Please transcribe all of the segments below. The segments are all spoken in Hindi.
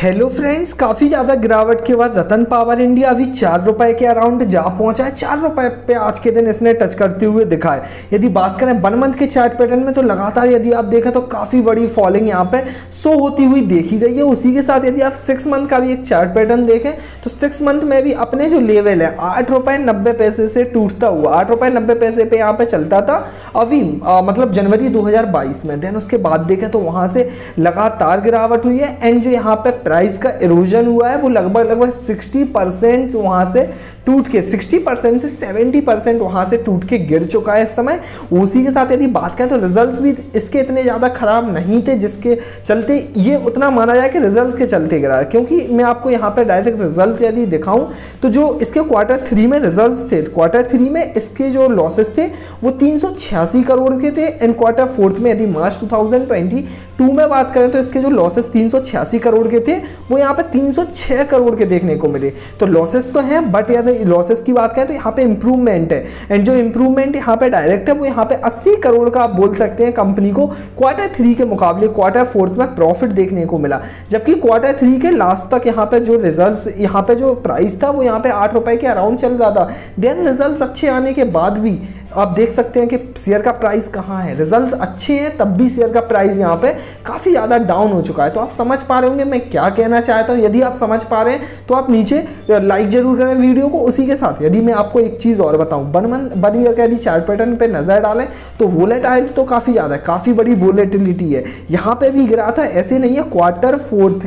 हेलो फ्रेंड्स, काफ़ी ज़्यादा गिरावट के बाद रतन पावर इंडिया अभी ₹4 के अराउंड जा पहुंचा है। ₹4 पे आज के दिन इसने टच करते हुए दिखा है। यदि बात करें 1 मंथ के चार्ट पैटर्न में तो लगातार यदि आप देखें तो काफ़ी बड़ी फॉलिंग यहाँ पे शो होती हुई देखी गई है। उसी के साथ यदि आप 6 मंथ का भी एक चार्ट पैटर्न देखें तो 6 मंथ में भी अपने जो लेवल है ₹8.90 से टूटता हुआ ₹8.90 पे यहाँ पर चलता था अभी मतलब जनवरी 2022 में। देन उसके बाद देखें तो वहाँ से लगातार गिरावट हुई है एंड जो यहाँ पर प्राइस का इरोजन हुआ है वो लगभग 60% वहाँ से टूट के 60% से 70% वहाँ से टूट के गिर चुका है इस समय। उसी के साथ यदि बात करें तो रिजल्ट्स भी इसके इतने ज़्यादा ख़राब नहीं थे, जिसके चलते ये उतना माना जाए कि रिजल्ट्स के चलते गिरा है। क्योंकि मैं आपको यहाँ पर डायरेक्ट रिजल्ट यदि दिखाऊँ तो जो इसके क्वार्टर 3 में रिजल्ट थे, क्वार्टर 3 में इसके जो लॉसेस थे वो 386 करोड़ के थे एंड क्वार्टर 4 में यदि मार्च 2022 में बात करें तो इसके जो लॉसेस 386 करोड़ के थे वो यहाँ पे 306 करोड़ के देखने को मिले। तो लॉसेस तो हैं, बट यदि लॉसेस की बात करें तो यहाँ पे इंप्रूवमेंट है एंड जो इंप्रूवमेंट यहाँ पे डायरेक्ट है वो यहाँ पे 80 करोड़ का आप बोल सकते हैं कंपनी को क्वार्टर 3 के मुकाबले क्वार्टर 4 में प्रॉफिट देखने को मिला। जबकि क्वार्टर 3 के लास्ट तक यहाँ पे जो रिजल्ट, यहाँ पे जो प्राइस था वो यहाँ पे ₹8 के अराउंड चल रहा था। देन रिजल्ट अच्छे आने के बाद भी आप देख सकते हैं कि शेयर का प्राइस कहाँ है। रिजल्ट्स अच्छे हैं तब भी शेयर का प्राइस यहाँ पे काफ़ी ज़्यादा डाउन हो चुका है। तो आप समझ पा रहे होंगे मैं क्या कहना चाहता हूँ। यदि आप समझ पा रहे हैं तो आप नीचे लाइक जरूर करें वीडियो को। उसी के साथ यदि मैं आपको एक चीज़ और बताऊँ, 1 ईयर का यदि चार्ट पैटर्न पे नज़र डालें तो वोलेटाइल तो काफ़ी ज़्यादा है, काफ़ी बड़ी वोलेटिलिटी है। यहाँ पर भी गिरा था, ऐसे नहीं है। क्वार्टर फोर्थ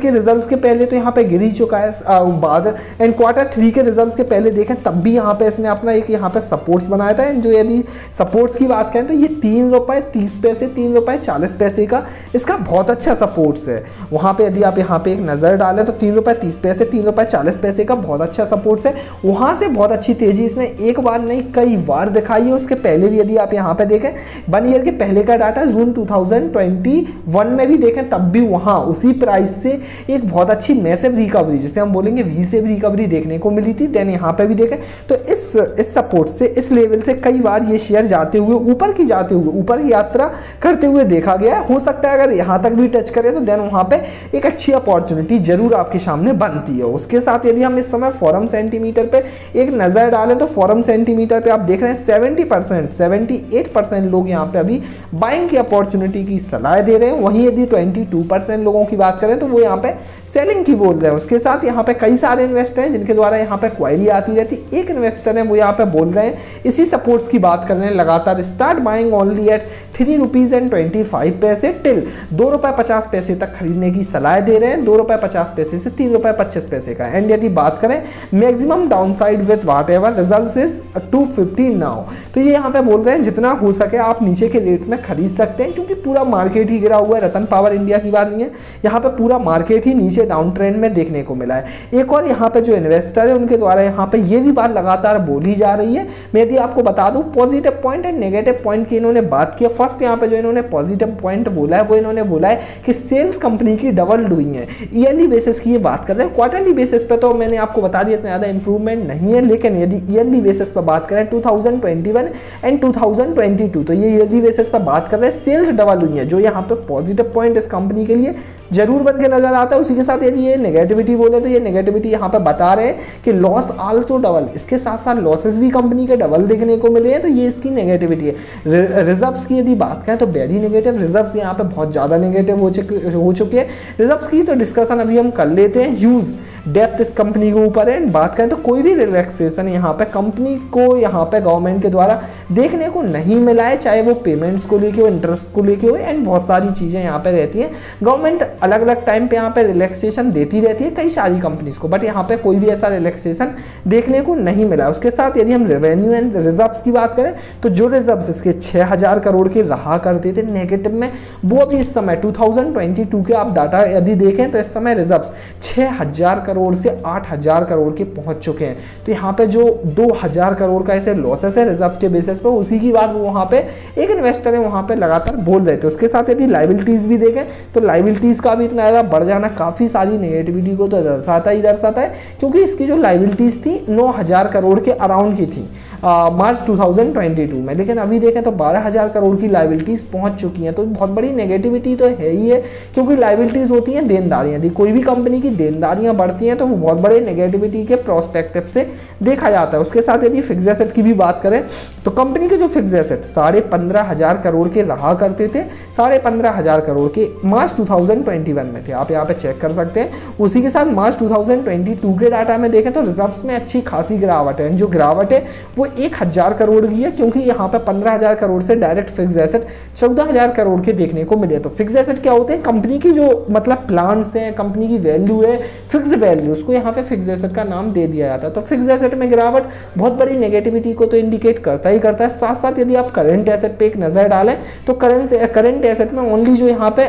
के रिजल्ट के पहले तो यहाँ पर गिर ही चुका है बाद एंड क्वार्टर 3 के रिजल्ट के पहले देखें तब भी यहाँ पर इसने अपना एक यहाँ पे सपोर्ट्स बनाया था। जो यदि सपोर्ट्स की बात करें तो ये ₹3.30 ₹3.40 का इसका बहुत अच्छा सपोर्ट्स है। वहाँ पे यदि आप यहाँ पे एक नज़र डालें तो ₹3.30 ₹3.40 का बहुत अच्छा सपोर्ट्स है। वहाँ से बहुत अच्छी तेज़ी इसने एक बार नहीं कई बार दिखाई है। उसके पहले भी यदि आप यहाँ पर देखें 1 ईयर के पहले का डाटा जून 2021 में भी देखें तब भी वहाँ उसी प्राइस से एक बहुत अच्छी मैसिव रिकवरी, जिसे हम बोलेंगे V-सेव रिकवरी देखने को मिली थी। देन यहाँ पर भी देखें तो इस सपोर्ट से, इस लेवल से कई बार ये शेयर ऊपर की यात्रा करते हुए देखा गया है। हो सकता है अगर यहाँ तक भी टच करे तो देन वहाँ पे एक अच्छी अपॉर्चुनिटी जरूर आपके सामने बनती है। उसके साथ यदि हम इस समय फॉरम सेंटीमीटर पे एक नज़र डालें तो फॉरम सेंटीमीटर पे आप देख रहे हैं 70% 78% लोग यहाँ पे अभी बाइंग की अपॉर्चुनिटी की सलाह दे रहे हैं। वहीं यदि 22% लोगों की बात करें तो वो यहाँ पे सेलिंग की बोल रहे हैं। उसके साथ यहाँ पे कई सारे इन्वेस्टर हैं जिनके द्वारा यहाँ पे क्वायरी आती रहती। एक इन्वेस्टर है वो यहाँ पे बोल रहे हैं, इसी सपोर्ट्स की बात कर रहे हैं लगातार, start buying only at ₹3.25 till ₹2.50 तक खरीदने की सलाह दे रहे हैं। ₹2.50 से ₹3.25 का। एंड यदि बात करें maximum downside with whatever result is 250 now, तो ये यहाँ पे बोल रहे हैं जितना हो सके आप नीचे के रेट में खरीद सकते हैं क्योंकि पूरा मार्केट ही गिरा हुआ है। रतन पावर इंडिया की बात नहीं है, यहाँ पे पूरा मार्केट ही नीचे डाउन ट्रेंड में देखने को मिला है। एक और यहाँ पे जो इन्वेस्टर है उनके द्वारा यहाँ पे ये भी बात लगातार बोली जा रही है। मैं यदि आपको बता दूं positive point and negative point की इन्होंने बात की। फर्स्ट यहाँ पे जो इन्होंने पॉजिटिव पॉइंट बोला है वो इन्होंने बोला है कि सेल्स कंपनी की डबल डूइंग है। ईयरली बेसिस की ये बात कर रहे हैं, क्वार्टरली बेसिस पे तो मैंने आपको बता दिया इतना ज़्यादा इंप्रूवमेंट नहीं है। लेकिन यदि ईयरली बेसिस पर बात करें 2021 एंड 2022 तो ये ईयरली बेसिस पर बात कर रहे हैं सेल्स डबल हुई है, जो यहाँ पर पॉजिटिव पॉइंट इस कंपनी के लिए जरूर बन के नजर आता है। उसी के साथ यदि ये नेगेटिविटी बोले तो ये नेगेटिविटी यहाँ पर बता रहे हैं कि लॉस आल्सो डबल, इसके साथ साथ लॉसेस भी कंपनी के डबल देखने को मिले हैं। तो ये इसकी नेगेटिविटी है। रिजर्व्स की यदि बात करें तो वेरी नेगेटिव, रिजर्व्स यहाँ पे बहुत ज़्यादा नेगेटिव हो चुके हैं। रिजर्व्स की तो डिस्कशन अभी हम कर लेते हैं। ह्यूज डेप्थ इस कंपनी के ऊपर है। बात करें तो कोई भी रिलैक्सेशन यहाँ पे कंपनी को यहाँ पे गवर्नमेंट के द्वारा देखने को नहीं मिला है, चाहे वो पेमेंट्स को लेके हो, इंटरेस्ट को लेके हो एंड बहुत सारी चीज़ें यहाँ पे रहती हैं। गवर्नमेंट अलग अलग टाइम पे यहाँ पे रिलैक्सेशन देती रहती है कई सारी कंपनीज को, बट यहाँ पे कोई भी ऐसा रिलैक्सेशन देखने को नहीं मिला। उसके साथ यदि हम रेवेन्यू एंड रिजर्व्स की बात करें तो जो रिजर्व्स इसके 6,000 करोड़ के रहा करते थे नेगेटिव में, वो भी इस समय 2022 के आप डाटा यदि देखें तो इस समय रिजर्व्स 6,000 करोड़ से 8,000 करोड़ के पहुंच चुके हैं। तो यहाँ पे जो 2,000 करोड़ का ऐसे लॉसेस है रिजर्व के बेसिस पर, उसी की बात वो वहाँ पे एक इन्वेस्टर है वहाँ पे लगातार बोल रहे थे। उसके साथ यदि लायबिलिटीज़ भी देखें तो लायबिलिटीज़ का भी इतना ज़्यादा बढ़ जाना काफ़ी सारी नेगेटिविटी को तो दर्शाता ही दर्शाता है, क्योंकि इसकी जो लायबिलिटीज़ थी 9,000 करोड़ के अराउंड की थी। मार्च 2022 में। लेकिन अभी देखें तो 12,000 करोड़ की लायबिलिटीज़ पहुंच चुकी हैं, तो बहुत बड़ी नेगेटिविटी तो है ही है, क्योंकि लायबिलिटीज़ होती हैं देनदारियाँ। यदि कोई भी कंपनी की देनदारियाँ बढ़ती हैं तो वो बहुत बड़े नेगेटिविटी के प्रोस्पेक्टिव से देखा जाता है। उसके साथ यदि फिक्स एसेट की भी बात करें तो कंपनी के जो फिक्स एसेट 15,500 करोड़ के रहा करते थे, 15,500 करोड़ के मार्च 2021 में थे, आप यहाँ पे चेक कर सकते हैं। उसी के साथ मार्च 2022 के डाटा में देखें तो रिजर्व्स में अच्छी खासी गिरावट है, जो गिरावट है वो 1,000 करोड़ की है, क्योंकि यहाँ पे 15,000 करोड़ से डायरेक्ट फिक्स एसेट 14,000 करोड़ के देखने को मिले। तो फिक्स एसेट क्या होते हैं? कंपनी की जो मतलब प्लान्स हैं, कंपनी की वैल्यू है, फिक्स वैल्यू, उसको यहाँ पे फिक्स एसेट का नाम दे दिया जाता है। तो फिक्स एसेट में गिरावट बहुत बड़ी नेगेटिविटी को तो इंडिकेट करता ही करता है। साथ साथ यदि आप करेंट एसेट पे एक नज़र डालें तो करेंट एसेट में ओनली जो यहाँ पे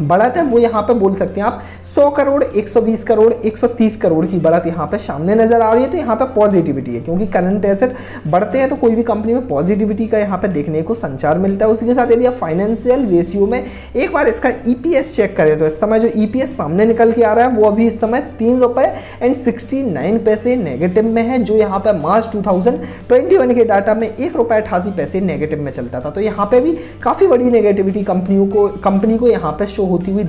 बढ़त है वो यहाँ पे बोल सकते हैं आप 100 करोड़ 120 करोड़ 130 करोड़ की बढ़त यहाँ पे सामने नजर आ रही है। तो यहाँ पे पॉजिटिविटी है, क्योंकि करंट एसेट बढ़ते हैं तो कोई भी कंपनी में पॉजिटिविटी का यहाँ पे देखने को संचार मिलता है। उसी के साथ यदि आप फाइनेंशियल रेशियो में एक बार इसका EPS चेक करें तो इस समय जो EPS सामने निकल के आ रहा है वो अभी इस समय 3 रुपये और 69 पैसे नेगेटिव में है, जो यहाँ पर मार्च 2021 के डाटा में 1 रुपये 88 पैसे नेगेटिव में चलता था। तो यहाँ पर भी काफ़ी बड़ी नेगेटिविटी कंपनी को यहाँ पर होती हुई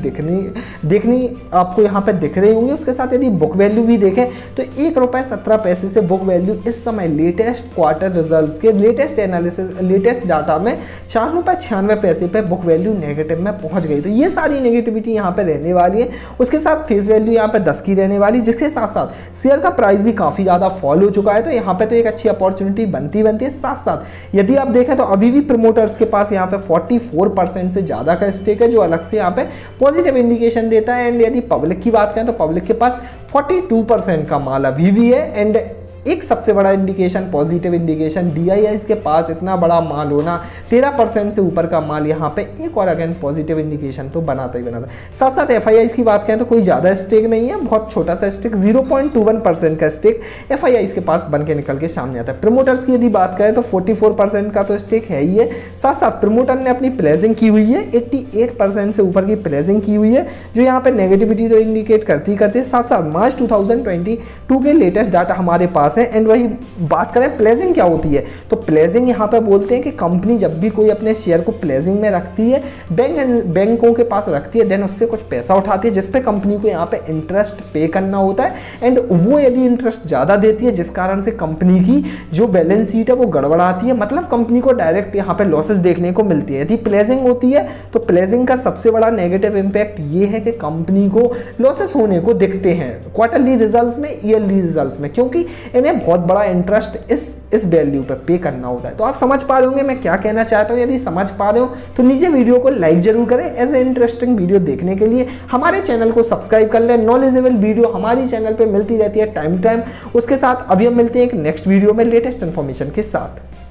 देखनी आपको यहाँ पे दिख रही होंगी। उसके साथ यदि बुक वैल्यू भी देखें तो 1 रुपये 17 पैसे से बुक वैल्यू इस समय लेटेस्ट क्वार्टर रिजल्ट्स के लेटेस्ट एनालिसिस लेटेस्ट डाटा में 4 रुपये 96 पैसे पे बुक वैल्यू नेगेटिव में पहुंच गई। तो ये सारी नेगेटिविटी यहाँ पे रहने वाली है। उसके साथ फेस वैल्यू यहाँ पे 10 की रहने वाली, जिसके साथ साथ शेयर का प्राइस भी काफ़ी ज़्यादा फॉल हो चुका है। तो यहाँ पर तो एक अच्छी अपॉर्चुनिटी बनती है। साथ साथ यदि आप देखें तो अभी भी प्रमोटर्स के पास यहाँ पर 44% से ज़्यादा का स्टेक है, जो अलग से यहाँ पे पॉजिटिव इंडिकेशन देता है। एंड यदि पब्लिक की बात करें तो पब्लिक के पास 42% का माल अभी भी है। एंड एक सबसे बड़ा इंडिकेशन पॉजिटिव इंडिकेशन DIIs के पास इतना बड़ा माल होना, 13% से ऊपर का माल यहाँ पे एक और अगेन पॉजिटिव इंडिकेशन तो बनाता ही बनाता। साथ साथ FIIs की बात करें तो कोई ज़्यादा स्टेक नहीं है, बहुत छोटा सा स्टेक 0.21% का स्टेक FIIs के पास बन के निकल के सामने आता है। प्रमोटर्स की यदि बात करें तो 44% का तो स्टेक है ही है। साथ साथ प्रमोटर ने अपनी प्लेजिंग की हुई है, 88% से ऊपर की प्लेजिंग की हुई है, जो यहाँ पर नेगेटिविटी तो इंडिकेट करती। साथ साथ मार्च 2022 के लेटेस्ट डाटा हमारे पास है। एंड वही बात करें प्लेजिंग क्या होती है तो प्लेजिंग यहाँ पे बोलते हैं कि कंपनी जब भी कोई अपने शेयर को प्लेजिंग में रखती है, बैंकों के पास रखती है, देन उससे कुछ पैसा उठाती है, जिस पे कंपनी को यहाँ पे इंटरेस्ट पे करना होता है। एंड वो यदि इंटरेस्ट ज़्यादा देती है, जिस कारण से कंपनी की जो बैलेंस शीट है वो गड़बड़ाती है, मतलब कंपनी को डायरेक्ट यहाँ पर लॉसेज देखने को मिलती है। यदि प्लेजिंग होती है तो प्लेजिंग का सबसे बड़ा नेगेटिव इम्पैक्ट ये है कि कंपनी को लॉसेस होने को दिखते हैं क्वार्टरली रिजल्ट में, ईयरली रिजल्ट में, क्योंकि बहुत बड़ा इंटरेस्ट इस वैल्यू पर पे करना होता है। तो आप समझ पा रहे होंगे मैं क्या कहना चाहता हूँ। यदि समझ पा रहे हो तो नीचे वीडियो को लाइक जरूर करें। ऐसे इंटरेस्टिंग वीडियो देखने के लिए हमारे चैनल को सब्सक्राइब कर लें। नॉलेजेबल वीडियो हमारी चैनल पे मिलती रहती है टाइम टू टाइम। उसके साथ अभी हम मिलते हैं एक नेक्स्ट वीडियो में लेटेस्ट इन्फॉर्मेशन के साथ।